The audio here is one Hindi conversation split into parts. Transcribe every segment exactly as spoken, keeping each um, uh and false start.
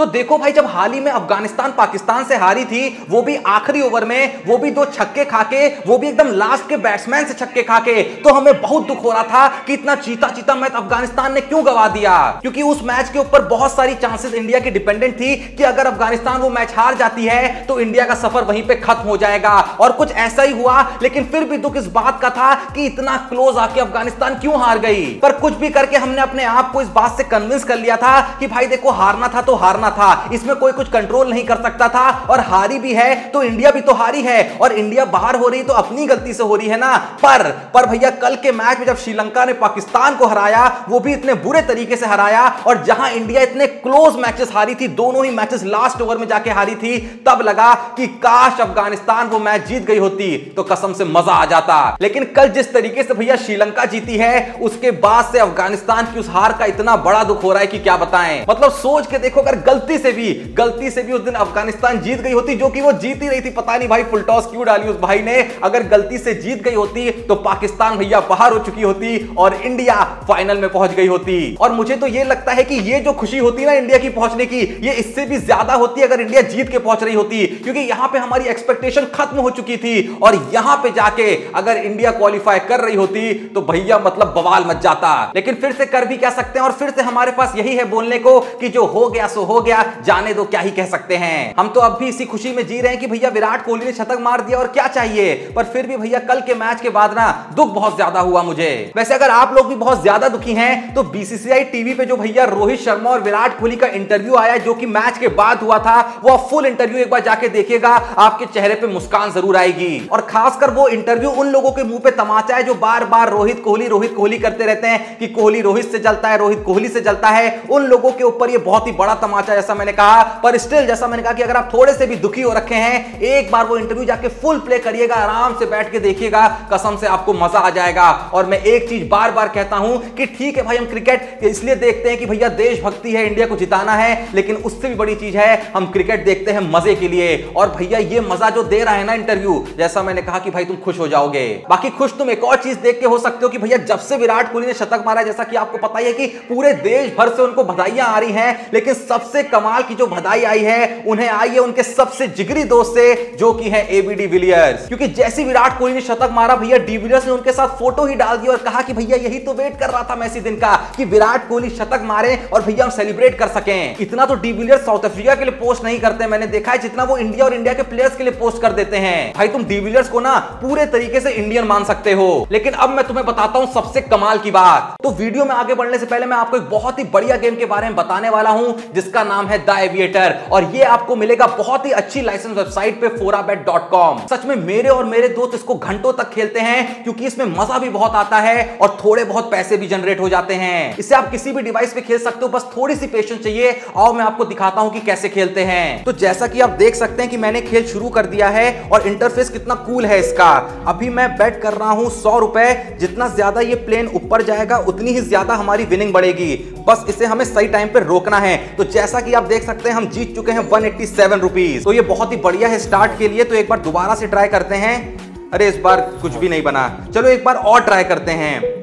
तो देखो भाई, जब हाल ही में अफगानिस्तान पाकिस्तान से हारी थी, वो भी आखिरी ओवर में, वो भी दो छक्के खाके, वो भी एकदम लास्ट के बैट्समैन से छक्के खाके, तो हमें बहुत दुख हो रहा था कि इतना चीता चीता मैच अफगानिस्तान ने क्यों गवा दिया, क्योंकि उस मैच के ऊपर बहुत सारी चांसेस इंडिया की डिपेंडेंट थी कि अगर अफगानिस्तान वो मैच हार जाती है तो इंडिया का सफर वहीं पे खत्म हो जाएगा। और कुछ ऐसा ही हुआ, लेकिन फिर भी दुख इस बात का था कि इतना क्लोज आके अफगानिस्तान क्यों हार गई। पर कुछ भी करके हमने अपने आप को इस बात से कन्विंस कर लिया था कि भाई देखो, हारना था तो हारना था, इसमें कोई कुछ कंट्रोल नहीं कर सकता था, और हारी भी है तो इंडिया भी तो हारी है, और इंडिया बाहर हो रही तो अपनी गलती से हो रही है ना। पर पर भैया कल के मैच में जब श्रीलंका ने पाकिस्तान को हराया, वो भी इतने बुरे तरीके से हराया, और जहां इंडिया इतने क्लोज मैचेस हारी थी, दोनों ही मैचेस लास्ट ओवर में जाके हारी थी, तब लगा कि काश अफगानिस्तान वो मैच जीत गई होती तो कसम से मजा आ जाता। लेकिन कल जिस तरीके से भैया श्रीलंका जीती है, उसके बाद से अफगानिस्तान की उस हार का इतना बड़ा दुख हो रहा है कि क्या बताएं। मतलब सोच के देखो, अगर गलती से भी गलती से भी उस दिन अफगानिस्तान जीत गई होती, जो कि वो जीत ही रही थी, पता नहीं भाई फुल टॉस क्यों डाली उस भाई ने, अगर गलती से जीत गई होती तो पाकिस्तान भैया बाहर हो चुकी होती और इंडिया फाइनल में पहुंच गई होती। और मुझे तो ये लगता है कि ये जो खुशी होती ना इंडिया की पहुंचने की, ये इससे भी ज्यादा होती अगर इंडिया जीत के पहुंच रही होती, क्योंकि यहां पे हमारी एक्सपेक्टेशन खत्म हो चुकी थी, और यहां पे जाके अगर इंडिया क्वालिफाई कर रही होती तो भैया मतलब बवाल मच जाता। लेकिन फिर से कर भी क्या सकते हैं, और फिर से हमारे पास यही है बोलने को कि जो हो गया सो हो गया, जाने दो, क्या ही कह सकते हैं। हम तो अब भी इसी खुशी में जी रहे हैं कि भैया विराट कोहली ने शतक मार दिया और क्या चाहिए। पर फिर भी भैया कल के मैच के बाद ना दुख बहुत ज्यादा हुआ मुझे। वैसे अगर आप लोग भी बहुत ज्यादा दुखी हैं तो बीसीसीआई टीवी पे जो भैया रोहित शर्मा और विराट कोहली का इंटरव्यू आया, जो कि मैच के बाद हुआ था, वो फुल इंटरव्यू एक बार जाके देखिएगा, आपके चेहरे पे मुस्कान जरूर आएगी। और खासकर वो इंटरव्यू उन लोगों के मुंह पे तमाचा है जो बार बार रोहित कोहली रोहित कोहली करते रहते हैं कि कोहली रोहित से जलता है, रोहित कोहली से जलता है। उन लोगों के ऊपर ये बहुत ही बड़ा तमाचा, जैसा मैंने कहा। पर स्टिल जैसा मैंने कहा कि अगर आप थोड़े से भी दुखी हो रखे हैं, एक बार वो इंटरव्यू जाके फुल प्ले करिएगा, आराम से बैठ के देखिएगा, कसम से आपको मजा आ जाएगा। और मैं एक चीज बार बार कहता हूं कि ठीक है भाई, हम क्रिकेट इसलिए देखते हैं कि भैया देशभक्ति है, इंडिया को जिताना है, लेकिन उससे भी बड़ी चीज है हम क्रिकेट देखते हैं मजे के लिए। और भैया ये मजा जो दे रहा है ना इंटरव्यू, जैसा मैंने कहा कि भाई तुम खुश हो जाओगे। बाकी खुश तुम एक और चीज देख के हो सकते हो कि भैया जब से विराट कोहली ने शतक मारा, जैसा कि आपको पता ही है कि पूरे देश भर से उनको बधाइयां आ रही हैं, लेकिन सबसे कमाल की जो बधाई आई है उन्हें आई है उनके सबसे जिगरी दोस्त से, जो कि है एबी डी विलियर्स। क्योंकि जैसे विराट कोहली ने शतक मारा, भैया डी विलियर्स ने उनके साथ फोटो ही डाल दी और कहा कि भैया यही तो वेट कर रहा था मैं इसी दिन का कि विराट कोहली शतक मारे और भैया हम सेलिब्रेट कर सके। इतना तो डी विलियर्स साउथ अफ्रीका के लिए पोस्ट नहीं करते, मैंने देखा है, जितना वो इंडिया और इंडिया के प्लेयर्स के लिए पोस्ट कर देते हैं। भाई तुम डी विलियर्स को ना पूरे तरीके से इंडियन मान सकते हो। लेकिन अब मैं तुम्हें बताता हूं सबसे कमाल की बात। तो वीडियो में आगे बढ़ने से पहले मैं आपको एक बहुत ही बढ़िया गेम के बारे में बताने वाला हूं, जिसका नाम है द एविएटर, और ये आपको मिलेगा बहुत ही अच्छी लाइसेंस वेबसाइट पे फोराबेट डॉट कॉम। सच में मेरे और मेरे दोस्त इसको घंटों तक खेलते हैं, क्योंकि इसमें मजा भी बहुत आता है और थोड़े बहुत पैसे भी जनरेट हो जाते हैं। इसे आप किसी भी डिवाइस पे खेल सकते हो, बस थोड़ी सी पेशेंस चाहिए। और मैं आपको दिखाता हूं कि कैसे खेलते हैं। तो जैसा कि आप देख सकते हैं कि मैंने खेल शुरू कर दिया है, और इंटरफेस कितना कूल है इसका। अभी मैं बेट कर रहा हूं सौ रुपए। जितना ज्यादा ये प्लेन ऊपर जाएगा उतनी ही ज्यादा हमारी विनिंग बढ़ेगी, बस इसे हमें सही टाइम पे रोकना है। तो जैसा कि आप देख सकते हैं हम जीत चुके हैं एक सौ सत्तासी रुपीस। तो ये बहुत ही बढ़िया है स्टार्ट के लिए। तो एक बार दोबारा से ट्राई करते हैं। अरे इस बार कुछ भी नहीं बना, चलो एक बार और ट्राई करते हैं।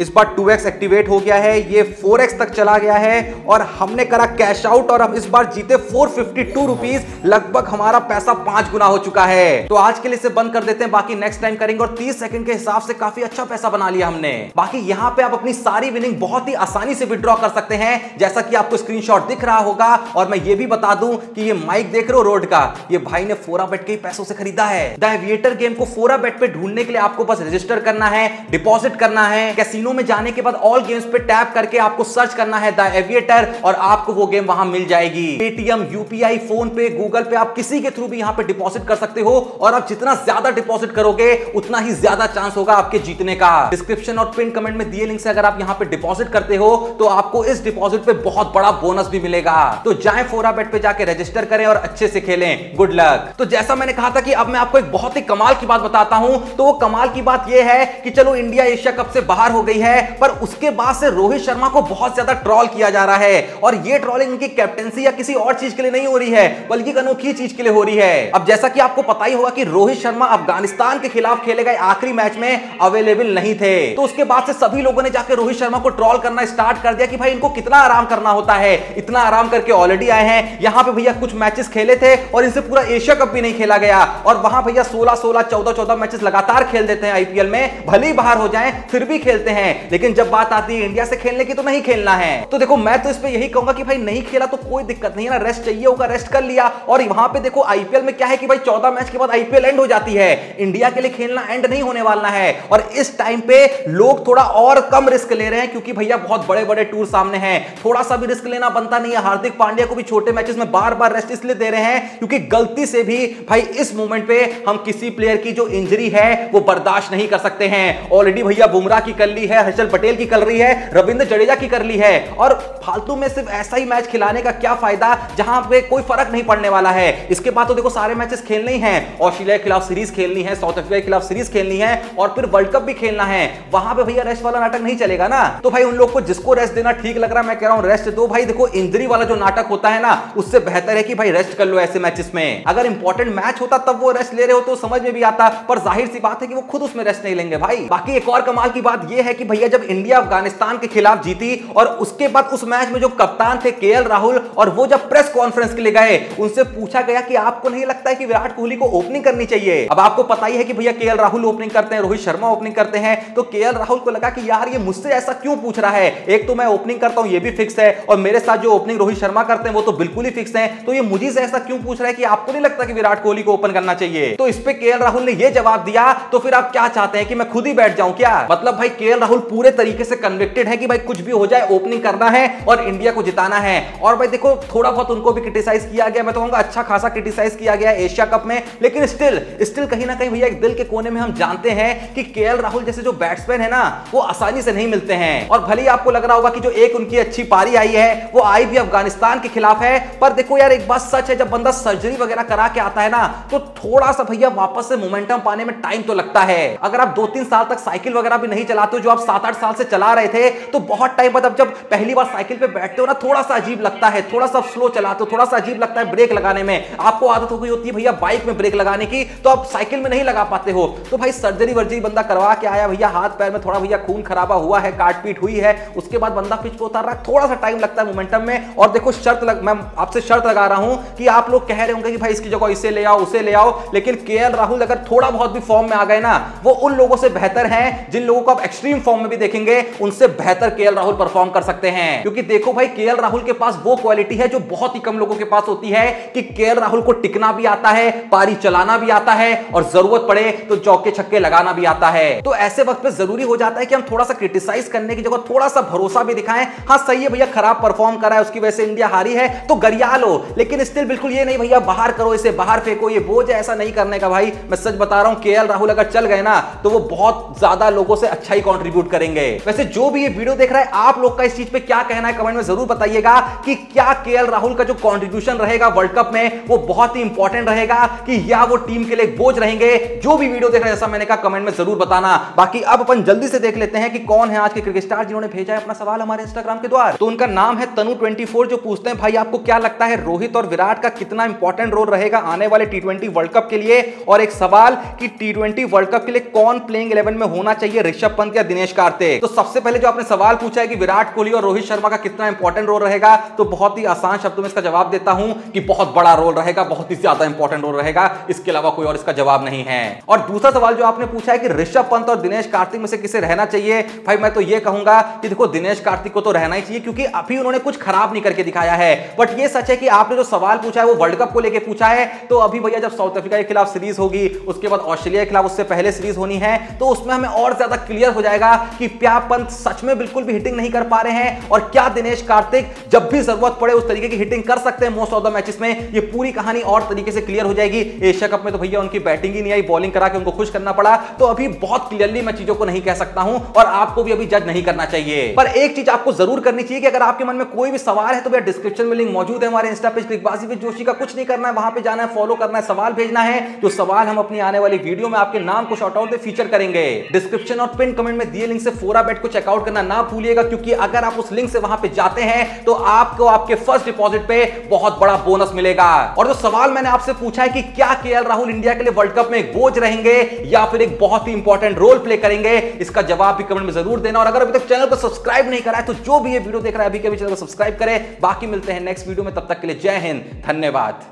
इस बार टू एक्स एक्टिवेट हो गया है, ये फोर एक्स तक चला गया है, और हमने करा कैश आउट, और हम इस बार जीते चार सौ बावन रुपीस। लगभग हमारा पैसा पांच गुना हो चुका है। तो आज के लिए इसे बंद कर देते हैं, बाकी नेक्स्ट टाइम करेंगे। और तीस सेकंड के हिसाब से काफी अच्छा पैसा बना लिया हमने। बाकी यहाँ पे आप अपनी सारी विनिंग बहुत ही आसानी से विद्रॉ कर सकते हैं, जैसा कि आपको स्क्रीनशॉट दिख रहा होगा। और मैं ये भी बता दूं कि ये माइक देख रहे हो रोड का, ये भाई ने फोराबेट के पैसों से खरीदा है। द एविएटर गेम को फोराबेट पे ढूंढने के लिए आपको बस रजिस्टर करना है, डिपॉजिट करना है, कैसीनो में जाने के बाद ऑल गेम्स पे टैप करके आपको सर्च करना है द एविएटर, और आपको वो गेम वहां मिल जाएगी। Paytm, UPI, PhonePe, Google Pay, आप किसी के थ्रू भी यहां पे डिपॉजिट कर सकते हो। और आप जितना ज्यादा डिपॉजिट करोगे उतना ही ज्यादा चांस होगा आपके जीतने का। डिस्क्रिप्शन और पिन कमेंट में दिए लिंक से अगर आप यहां पे डिपॉजिट करते हो तो आपको इस डिपॉजिट पे बहुत बड़ा बोनस भी मिलेगा। तो जाए फोराबेट पे जाके रजिस्टर करें और अच्छे से खेलें। Good luck. तो जैसा मैंने कहा था कि अब मैं आपको एक बहुत ही कमाल की बात बताता हूं। तो वो कमाल की बात यह है कि चलो इंडिया एशिया कप से बाहर हो गया गई है, पर उसके बाद से रोहित शर्मा को बहुत ज्यादा ट्रॉल किया जा रहा है और ये ट्रॉलिंग उनकी कैप्टेंसी या किसी और चीज के लिए नहीं हो रही है बल्कि अनोखी चीज के लिए हो रही है। अब जैसा कि आपको पता ही होगा कि रोहित शर्मा अफगानिस्तान के खिलाफ खेले गए आखिरी मैच में अवेलेबल नहीं थे, तो उसके बाद से सभी लोगों ने जाकर रोहित शर्मा को ट्रॉल करना स्टार्ट कर दिया कि भाई इनको कितना आराम करना होता है, इतना आराम करके ऑलरेडी आए हैं, यहाँ पे भैया कुछ मैचेस खेले थे और इनसे पूरा एशिया कप भी नहीं खेला गया और वहां भैया सोलह सोलह चौदह चौदह मैचेस लगातार खेल देते हैं आईपीएल में, भले ही बाहर हो जाएं फिर भी खेलते हैं, लेकिन जब बात आती है इंडिया से खेलने की तो नहीं खेलना है। तो देखो मैं तो इस पे यही कहूंगा कि भाई नहीं खेला तो कोई दिक्कत नहीं है ना, रेस्ट चाहिए होगा रेस्ट कर लिया। और वहां पे देखो आईपीएल में क्या है कि भाई चौदह मैच के बाद आईपीएल एंड हो जाती है, इंडिया के लिए खेलना एंड नहीं होने वाला है और इस टाइम पे लोग थोड़ा और कम रिस्क ले रहे हैं क्योंकि भैया बहुत बड़े बड़े टूर सामने हैं, थोड़ा सा भी रिस्क लेना बनता नहीं है। हार्दिक पांड्या को भी छोटे मैचेस में बार बार रेस्ट इसलिए दे रहे हैं क्योंकि गलती से भी भाई इस मोमेंट पे हम किसी प्लेयर की जो इंजरी है वो बर्दाश्त नहीं कर सकते हैं। ऑलरेडी भैया बुमराह की कर ली है, हर्षल पटेल की कर रही है, रविंद्र जडेजा की कर ली है और फालतू में सिर्फ ऐसा ही मैच खिलाने का क्या फायदा जहां पे कोई फर्क नहीं पड़ने वाला है। इसके बाद तो देखो सारे मैचेस खेलने ही हैं, ऑस्ट्रेलिया के खिलाफ सीरीज खेलनी है, साउथ अफ्रीका के खिलाफ सीरीज खेलनी है और फिर वर्ल्ड कप भी खेलना है, वहां पे भैया रेस्ट वाला नाटक नहीं चलेगा ना। तो भाई उन लोग को जिसको रेस्ट देना ठीक लग रहा है मैं कह रहा हूं रेस्ट दो भाई, देखो इंजरी वाला जो नाटक होता है ना उससे बेहतर है कि भाई रेस्ट कर लो ऐसे मैचेस में। अगर इंपॉर्टेंट मैच होता तब वो रेस्ट ले रहे हो तो समझ में भी आता, पर जाहिर सी बात है कि वो खुद उसमें रेस्ट नहीं लेंगे भाई। बाकी एक और कमाल की बात ये है कि भैया जब इंडिया अफगानिस्तान के खिलाफ जीती और उसके बाद उस मैच में जो कप्तान थे केएल राहुल और वो जब प्रेस कॉन्फ्रेंस के लिए गए उनसे पूछा गया कि आपको नहीं लगता है कि विराट कोहली को ओपनिंग करनी चाहिए। अब आपको पता ही है कि भैया केएल राहुल ओपनिंग करते हैं, रोहित शर्मा ओपनिंग करते हैं, तो केएल राहुल को लगा कि यार ये मुझसे ऐसा क्यों पूछ रहा है, एक तो मैं ओपनिंग करता हूं ये भी फिक्स है और मेरे साथ जो ओपनिंग रोहित शर्मा करते हैं वो तो बिल्कुल ही फिक्स है, तो ये मुझे से ऐसा क्यों पूछ रहा है कि आपको नहीं लगता कि विराट कोहली को ओपन करना चाहिए। तो इस पे केएल राहुल ने ये जवाब दिया तो फिर आप क्या चाहते हैं कि मैं खुद ही बैठ जाऊं क्या, मतलब भाई केएल राहुल पूरे तरीके से कन्विक्टेड है कि भाई कुछ भी हो जाए ओपनिंग करना है और इंडिया को जिताना है। और भाई देखो थोड़ा बहुत उनको भी क्रिटिसाइज किया गया, मैं तो कहूंगा अच्छा खासा क्रिटिसाइज किया गया एशिया कप में, लेकिन स्टिल स्टिल कहीं ना कहीं भैया एक दिल के कोने में हम जानते हैं कि केएल राहुल जैसे जो बैट्समैन है ना वो आसानी से नहीं मिलते हैं। और भले ही आपको लग रहा होगा कि जो एक उनकी अच्छी पारी आई है वो आई भी अफगानिस्तान के खिलाफ है, पर देखो यार एक बात सच है जब बंदा सर्जरी वगैरह करा के आता है ना तो थोड़ा सा भैया वापस से मोमेंटम पाने में टाइम तो लगता है। अगर आप दो तीन साल तक साइकिल वगैरह भी नहीं चलाते हो जो आप सात आठ साल से चला रहे थे तो बहुत टाइम बाद अब जब पहली बार साइकिल पे बैठते हो ना थोड़ा सा अजीब लगता है, थोड़ा सा स्लो चलाते हो, थोड़ा सा अजीब लगता है ब्रेक लगाने में, आपको आदत हो गई होती है भैया बाइक में ब्रेक लगाने की तो आप साइकिल में नहीं लगा पाते हो। तो भाई सर्जरी वर्जरी बंदा करवा के आया, भैया हाथ पैर में थोड़ा भैया खून खराबा हुआ है, काटपीट हुई है, उसके बाद बंदा पिच पे उतर रहा है, थोड़ा सा टाइम लगता है मोमेंटम में। और देखो शर्त लग, मैं आपसे शर्त लगा रहा हूं कि आप लोग कह रहे होंगे कि भाई इसकी जगह इसे ले आओ उसे ले आओ, लेकिन केएल राहुल अगर थोड़ा बहुत भी फॉर्म में आ गए ना वो उन लोगों से बेहतर हैं जिन लोगों को आप एक्सट्रीम फॉर्म में भी देखेंगे उनसे बेहतर केएल राहुल परफॉर्म कर सकते हैं। क्योंकि देखो भाई केएल राहुल के पास वो क्वालिटी है जो बहुत ही कम लोगों के पास होती है कि केएल राहुल को टिकना भी आता है, पारी चलाना भी आता है और जरूरत पड़े तो चौके छक्के लगाना भी आता है। तो ऐसे वक्त पे जरूरी हो जाता है कि हम थोड़ा सा क्रिटिसाइज करने की जगह थोड़ा सा भरोसा भी दिखाएं। हाँ सही है भैया खराब परफॉर्म करा है उसकी वजह से इंडिया हारी है तो गरिया लो, लेकिन स्टिल बिल्कुल ये नहीं भैया बाहर करो इसे बाहर फेंको ये बोझ है, ऐसा नहीं करने का भाई। मैं सच बता रहा हूं केएल राहुल अगर चल गए ना तो वो बहुत ज्यादा लोगों से अच्छा ही कंट्रीब्यूट करेंगे। वैसे जो भी ये वीडियो देख रहा है आप लोग का इस चीज पे क्या कहना है कमेंट में जरूर बताइएगा कि क्या केएल राहुल का जो कंट्रीब्यूशन रहेगा वर्ल्ड कप में वो बहुत ही इंपॉर्टेंट रहेगा कि या वो टीम के लिए बोझ रहेंगे। जो भी वीडियो देख रहे हैं जैसा मैंने कहा कमेंट में जरूर बताना। बाकी अब अपन जल्दी से देख लेते हैं कि कौन है आज के क्रिकेट स्टार जिन्होंने भेजा है अपना सवाल हमारे इंस्टाग्राम के द्वारा। तो उनका नाम है तनु चौबीस जो पूछते हैं भाई आपको क्या लगता है रोहित और विराट का कितना इंपॉर्टेंट रोल रहेगा आने वाले टी ट्वेंटी वर्ल्ड कप के लिए, और एक सवाल कि टी ट्वेंटी वर्ल्ड कप के लिए कौन प्लेइंग इलेवन में होना चाहिए ऋषभ पंत या दिनेश कार्तिक। तो सबसे पहले जो आपने सवाल पूछा है कि विराट कोहली और रोहित शर्मा का कितना इंपॉर्टेंट रोल रहेगा तो बहुत ही आसान शब्दों में इसका जवाब देता हूं कि बहुत बड़ा रोल रहेगा, बहुत ही ज्यादा इंपॉर्टेंट रोल रहेगा, इसके अलावा कोई और इसका जवाब नहीं है। और दूसरा सवाल जो आपने पूछा है कि ऋषभ पंत और दिनेश कार्तिक में से किसे रहना चाहिए, भाई मैं तो यह कहूंगा कि देखो दिनेश कार्तिक को तो रहना ही चाहिए क्योंकि अभी उन्होंने कुछ खराब नहीं करके दिखाया है। बट यह सच है कि आपने जो सवाल पूछा है वो वर्ल्ड कप को लेकर पूछा है, तो अभी भैया जब साउथ अफ्रीका के खिलाफ सीरीज होगी उसके बाद ऑस्ट्रेलिया के खिलाफ उससे पहले सीरीज होनी है तो उसमें हमें और ज्यादा क्लियर हो जाएगा कि क्या पंत सच में बिल्कुल भी हिटिंग नहीं कर पा रहे हैं और क्या दिनेश कार्तिक जब भी जरूरत पड़े उस तरीके की हिटिंग कर सकते हैं मोस्ट ऑफ द मैचेस में। ये पूरी कहानी और तरीके से क्लियर हो जाएगी। एशिया कप में तो भैया उनकी बैटिंग ही नहीं आई, बॉलिंग करा के उनको खुश करना पड़ा, तो अभी बहुत क्लियरली मैं चीजों को नहीं कह सकता हूं और आपको भी अभी जज नहीं करना चाहिए। पर एक चीज आपको जरूर करनी चाहिए कि अगर आपके मन में कोई भी सवाल है तो भैया डिस्क्रिप्शन में लिंक मौजूद है हमारे insta page Cricbaazi with Joshi का, कुछ नहीं करना है वहां पर जाना है, फॉलो करना है, सवाल भेजना है, तो सवाल हम अपनी आने वाली वीडियो में आपके नाम को शॉर्ट आउट फीचर करेंगे। डिस्क्रिप्शन और पिन कमेंट में दिए लिंक से फोराबेट को चेकआउट करना ना भूलिएगा, क्योंकि अगर आप उस लिंक से वहां पे जाते हैं तो आपको आपके फर्स्ट डिपॉजिट पे बहुत बड़ा बोनस मिलेगा। और जो सवाल मैंने आपसे पूछा है कि क्या केएल राहुल इंडिया के लिए वर्ल्ड कप में एक बोझ रहेंगे या फिर एक बहुत ही इंपॉर्टेंट रोल प्ले करेंगे, इसका जवाब भी कमेंट में जरूर देना। और अगर अभी तक चैनल को सब्सक्राइब नहीं करा है तो जो भी ये वीडियो देख रहा है अभी के अभी चैनल को सब्सक्राइब करें। बाकी मिलते हैं नेक्स्ट वीडियो में, तब तक के लिए जय हिंद, धन्यवाद।